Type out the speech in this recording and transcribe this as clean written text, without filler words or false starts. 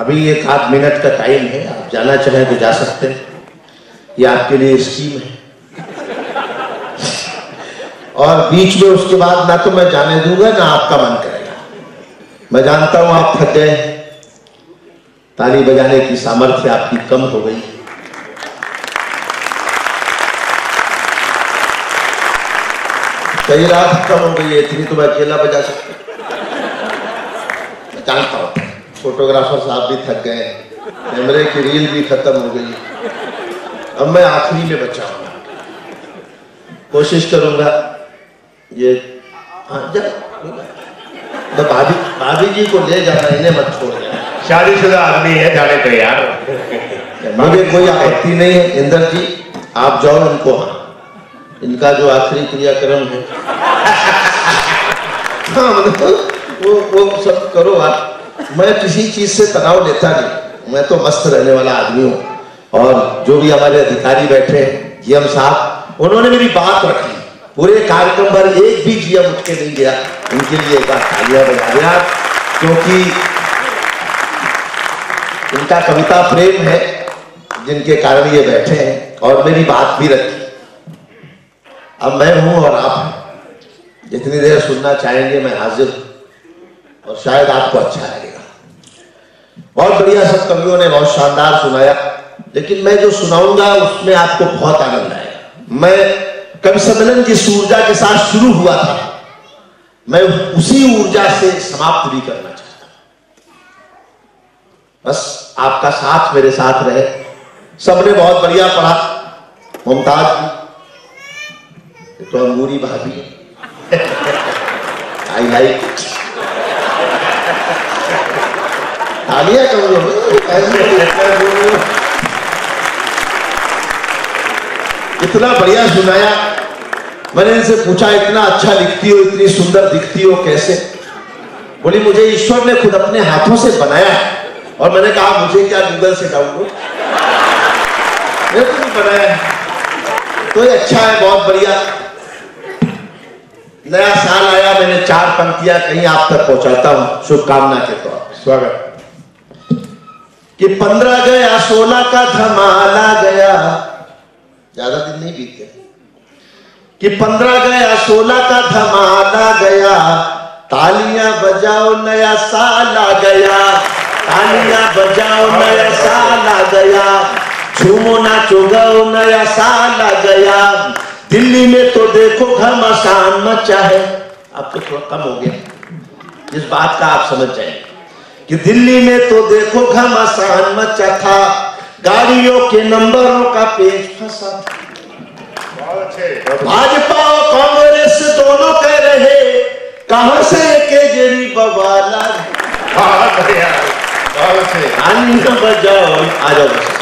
अभी एक आध मिनट का टाइम है, आप जाना चाहें तो जा सकते हैं, ये आपके लिए स्कीम है। और बीच में उसके बाद ना तो मैं जाने दूंगा ना आपका मन करेगा। मैं जानता हूं आप थक गए, ताली बजाने की सामर्थ्य आपकी कम हो गई, कई रात कम हो गई है, इतनी तो मैं अकेला बजा सकता। मैं जानता हूं फोटोग्राफर साहब भी थक गए, कैमरे की रील भी खत्म हो गई, अब मैं आखिरी में बचा हूं। कोशिश करूंगा ये तो भाभी जी को ले जाना, इन्हें मत छोड़ जाना, शादीशुदा आदमी है, जाने दो यार। मुझे कोई आपत्ति नहीं है, इंदर जी आप जाओ उनको, हाँ इनका जो आखिरी क्रियाक्रम है हाँ वो सब करो आप। मैं किसी चीज से तनाव लेता नहीं, मैं तो मस्त रहने वाला आदमी हूँ। और जो भी हमारे अधिकारी बैठे हैं जीएम साहब, उन्होंने मेरी बात रखी, पूरे कार्यक्रम पर एक भी जीएम उठ के नहीं गया, उनके लिए एक बार तालियां बजा दें आप, क्योंकि इनका कविता प्रेम है जिनके कारण ये बैठे हैं और मेरी बात भी रखी। अब मैं हूं और आप हैं, जितनी देर सुनना चाहेंगे मैं हाजिर हूं, और शायद आपको अच्छा लगेगा। बहुत बढ़िया, सब कवियों ने बहुत शानदार सुनाया, लेकिन मैं जो सुनाऊंगा उसमें आपको बहुत आनंद आएगा। मैं कवि सम्मेलन जिस ऊर्जा के साथ शुरू हुआ था, मैं उसी ऊर्जा से समाप्त भी करना चाहता हूं। बस आपका साथ मेरे साथ रहे। सबने बहुत बढ़िया पढ़ा, मुमताज जी तो अंगूरी भाभी है आई लाइक तालियां करो, इतना बढ़िया सुनाया। मैंने इनसे पूछा इतना अच्छा लिखती हो, इतनी सुंदर दिखती हो कैसे? बोली मुझे ईश्वर ने खुद अपने हाथों से बनाया। और मैंने कहा मुझे क्या गूगल से डाउनलोड बनाया, तो ये अच्छा है, बहुत बढ़िया। नया साल आया, मैंने 4 पंक्तियां कहीं आप तक पहुंचाता हूं शुभकामना के तौर पर। स्वागत कि 15 गया 16 का धमाला गया, ज्यादा दिन नहीं बीते कि 15 गया 16 का धमाला गया, तालियां बजाओ नया साल आ गया, तालियां बजाओ नया साल आ गया, झूमो ना चुगाओ नया साल आ गया, दिल्ली में तो देखो घमासान मचा है। अब तो थोड़ा कम हो गया, इस बात का आप समझ जाए कि दिल्ली में तो देखो घमासान मचा था, गाड़ियों के नंबरों का पेज फंसा। भाजपा और कांग्रेस दोनों कह रहे कहां से केजरी बवाला, बजाओ आ जाओ।